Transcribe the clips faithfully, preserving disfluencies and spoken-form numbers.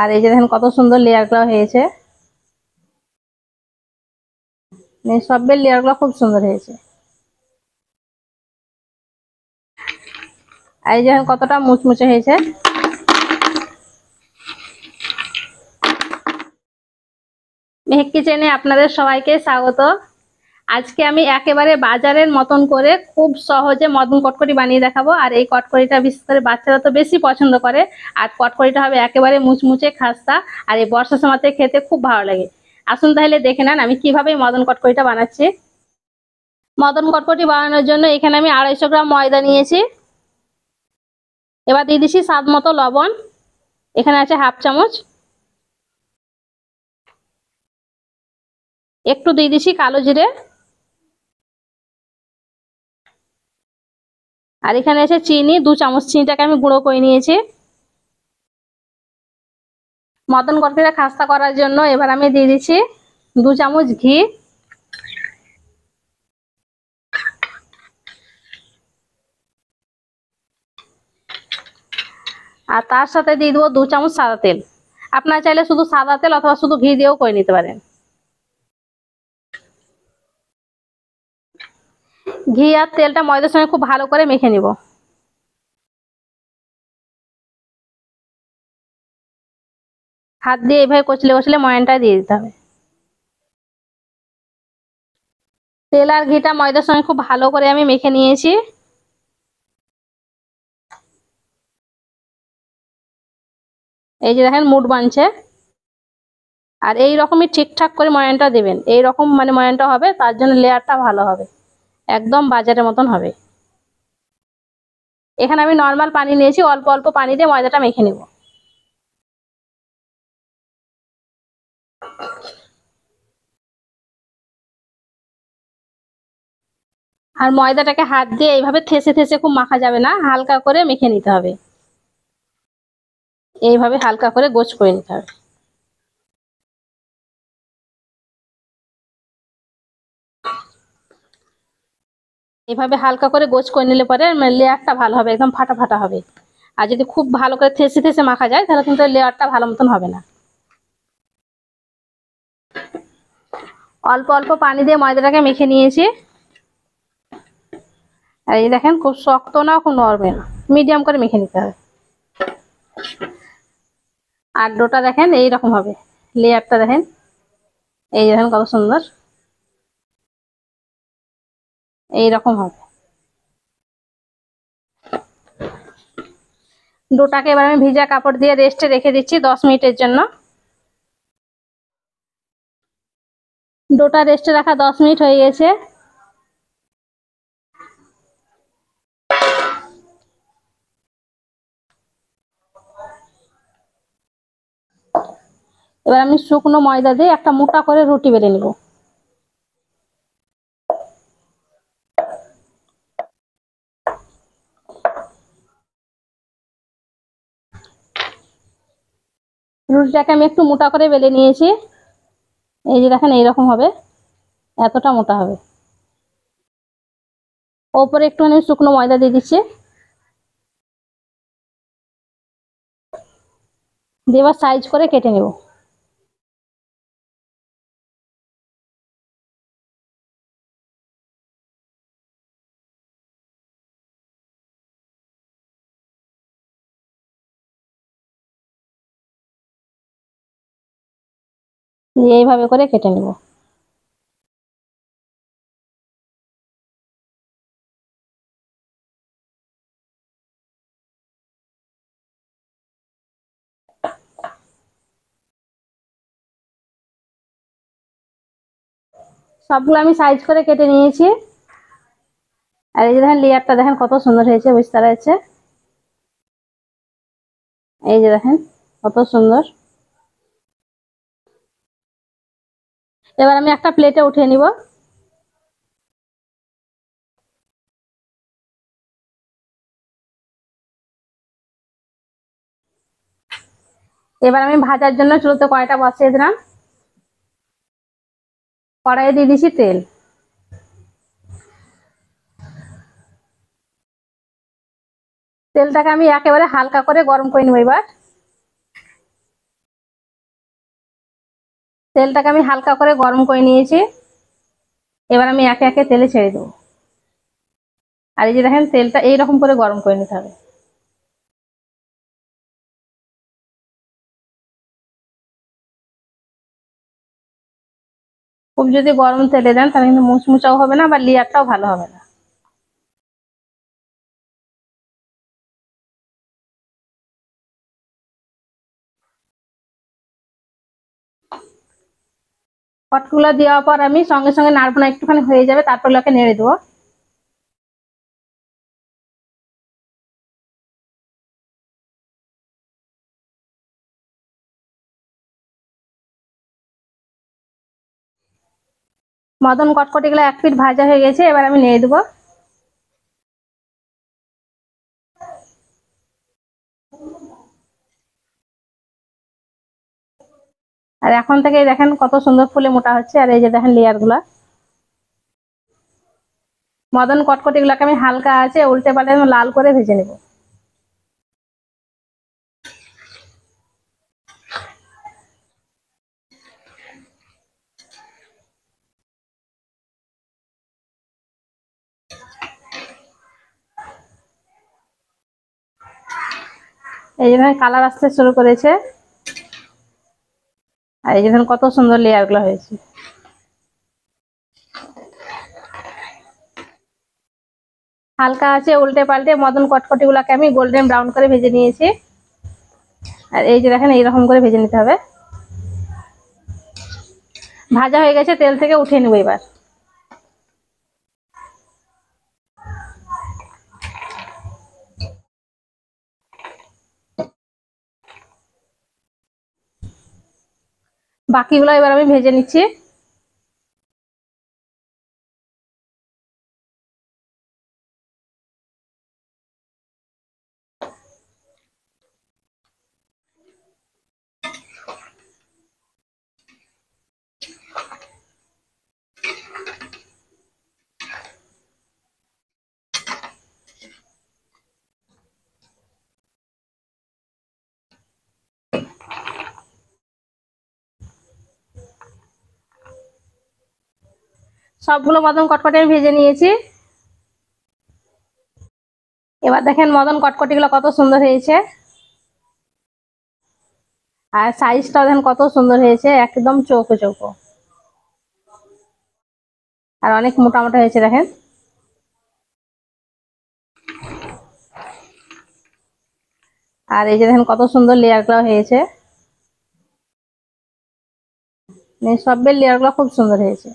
আর এই যে দেখেন কত সুন্দর লেয়ারগুলো হয়েছে, এই সবগুলো লেয়ারগুলো খুব সুন্দর হয়েছে। আর এই যে দেখেন কতটা মুচমুচে হয়েছে। মেহেক কিচেনে আপনাদের সবাইকে স্বাগত। আজকে আমি একেবারে বাজারের মতন করে খুব সহজে মদন কটকরি বানিয়ে দেখাবো। আর এই কটকরিটা বিশেষ করে বাচ্চারা তো বেশি পছন্দ করে, আর কটকরিটা হবে একেবারে মুচমুচে খাস্তা, আর এই বর্ষার সময়তে খেতে খুব ভালো লাগে। আসুন তাহলে দেখে নেন আমি কিভাবে মদন কটকরিটা বানাচ্ছি। মদন কটকরি বানানোর জন্য এখানে আমি আড়াইশো গ্রাম ময়দা নিয়েছি। এবার দিয়ে দিচ্ছি স্বাদ মতো লবণ, এখানে আছে হাফ চামচ। একটু দিয়ে দিচ্ছি কালো জিরে, আর এখানে আছে চিনি, দু চামচ চিনিটাকে আমি গুঁড়ো করে নিয়েছি। মদন কটকরিটা খাস্তা করার জন্য এবার আমি দিয়ে দিচ্ছি দু চামচ ঘি, আর তার সাথে দিয়ে দেবো দু চামচ সাদা তেল। আপনারা চাইলে শুধু সাদা তেল অথবা শুধু ঘি দিয়েও করে নিতে পারেন। ঘি আর তেলটা ময়দার সঙ্গে খুব ভালো করে মেখে নিব। হাত দিয়ে এইভাবে কচলে কচলে ময়ানটা দিয়ে দিতে হবে। তেল আর ঘিটা ময়দার সঙ্গে খুব ভালো করে আমি মেখে নিয়েছি। এই যে দেখেন মুঠ বানছে। আর এই রকমই ঠিকঠাক করে ময়ানটা দেবেন, এই রকম মানে ময়ানটা হবে, তার জন্য লেয়ারটা ভালো হবে, একদম বাজারের মতন হবে। এখানে আমি নর্মাল পানি নিয়েছি, অল্প অল্প পানি দিয়ে ময়দাটা মেখে নেব। আর ময়দাটাকে হাত দিয়ে এইভাবে থেসে থেসে খুব মাখা যাবে না, হালকা করে মেখে নিতে হবে। এইভাবে হালকা করে গোছ করে নিতে হবে। এভাবে হালকা করে গোছ করে নিলে পরে লেয়ারটা ভালো হবে, একদম ফাটা ফাটা হবে। আর যদি খুব ভালো করে থেসে থেসে মাখা যায় তাহলে কিন্তু লেয়ারটা ভালো মতন হবে না। অল্প অল্প পানি দিয়ে ময়দাটাকে মেখে নিয়েছি। আর এই দেখেন খুব শক্ত না, খুব নরম না, মিডিয়াম করে মেখে নিতে হবে। আর ডোটা দেখেন এইরকম হবে, লেয়ারটা দেখেন এই দেখেন কত সুন্দর, এইরকম হবে ডোটাকে। এবার আমি ভিজা কাপড় দিয়ে রেস্টে রেখে দিচ্ছি দশ মিনিটের জন্য। ডোটা রেস্টে রাখা দশ মিনিট হয়ে গেছে। এবার আমি শুকনো ময়দা দিয়ে একটা মোটা করে রুটি বেলে নেব। রুটিটাকে আমি একটু মোটা করে বেলে নিয়েছি। এই যে দেখেন এইরকম হবে, এতটা মোটা হবে। ওপরে একটু আমি শুকনো ময়দা দিয়ে দিচ্ছি, দিয়ে এবার সাইজ করে কেটে নেব। এইভাবে করে কেটে নেব। সবগুলো আমি সাইজ করে কেটে নিয়েছি। আর এই যে দেখেন লেয়ারটা দেখেন কত সুন্দর হয়েছে, বুঝতে পারছে? এই যে দেখেন কত সুন্দর। এবার আমি একটা প্লেটে উঠিয়ে নিব। এবার আমি ভাজার জন্য চুলোতে কড়াইটা বসিয়ে দিলাম। কড়াইয়ে দিয়ে দিচ্ছি তেল। তেলটাকে আমি একেবারে হালকা করে গরম করে নেব। এবার তেলটাকে আমি হালকা করে গরম করে নিয়েছি। এবার আমি একে একে তেলে ছেড়ে দেব। আর এই যে দেখেন তেলটা এই রকম করে গরম করে নিতে হবে। খুব যদি গরম তেলে দেন তাহলে কিন্তু মুচমুচাও হবে না বা লেয়ারটাও ভালো হবে না। পটগুলো দেওয়ার পর আমি সঙ্গে সঙ্গে নাড়ব না, একটুখানি হয়ে যাবে তারপর ওকে নেড়ে দেবো। মদন কটকটিগুলো এক পিট ভাজা হয়ে গেছে, এবার আমি নেড়ে দেবো। আর এখন থেকে দেখেন কত সুন্দর ফুলে মোটা হচ্ছে। আর এই যে দেখেন লেয়ারগুলো, মদন কটকটিগুলোকে আমি হালকা আছে উল্টে পাল্টে লাল করে ভেজে নেব। এই যে দেখেন কালার আসতে শুরু করেছে। আর এই যে দেখেন কত সুন্দর লেয়ারগুলো হয়েছে। হালকা আছে উল্টে পাল্টে মদন কটকটিগুলোকে আমি গোল্ডেন ব্রাউন করে ভেজে নিয়েছি। আর এই যে দেখেন এইরকম করে ভেজে নিতে হবে। ভাজা হয়ে গেছে, তেল থেকে উঠিয়ে নেব। এবার বাকিগুলো এবার আমি ভেজে নিচ্ছি। সবগুলো মদন কটকটি আমি ভেজে নিয়েছি। এবার দেখেন মদন কটকটিগুলো কত সুন্দর হয়েছে, আর সাইজটাও দেখেন কত সুন্দর হয়েছে, একদম চৌকো চৌকো আর অনেক মোটা মোটা হয়েছে। দেখেন আর এই যে দেখেন কত সুন্দর লেয়ারগুলো হয়েছে, সবের লেয়ারগুলো খুব সুন্দর হয়েছে।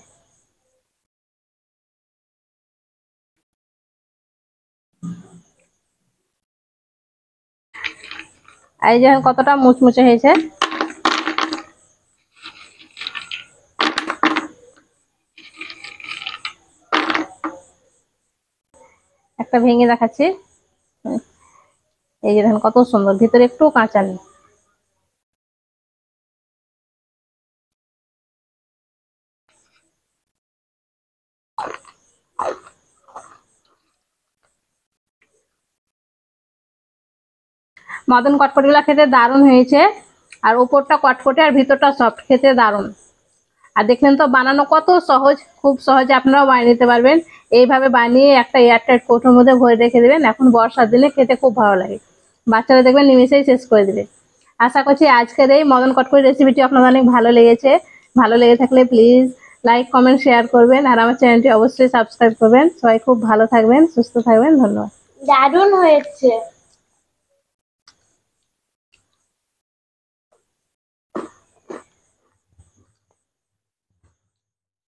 আর এই যে কতটা মুচমুচে হয়েছে। একটা ভেঙে দেখাচ্ছি। এই যে দেখেন কত সুন্দর, ভিতরে একটু কাঁচা নেই। মদন কটকটিগুলো খেতে দারুণ হয়েছে, আর উপরটা কটকটে আর ভিতরটা সফট, খেতে দারুণ। আর দেখলেন তো বানানো কত সহজ, খুব সহজে আপনারাও বানিয়ে নিতে পারবেন। এইভাবে বানিয়ে একটা এয়ারটাইট কৌটোর মধ্যে ভরে রেখে দেবেন, এখন বর্ষার দিনে খেতে খুব ভালো লাগে, বাচ্চারা দেখবেন নিমেষেই শেষ করে দেবে। আশা করছি আজকের এই মদন কটকটির রেসিপিটি আপনাদের অনেক ভালো লেগেছে। ভালো লেগে থাকলে প্লিজ লাইক কমেন্ট শেয়ার করবেন, আর আমার চ্যানেলটি অবশ্যই সাবস্ক্রাইব করবেন। সবাই খুব ভালো থাকবেন, সুস্থ থাকবেন, ধন্যবাদ। দারুণ হয়েছে।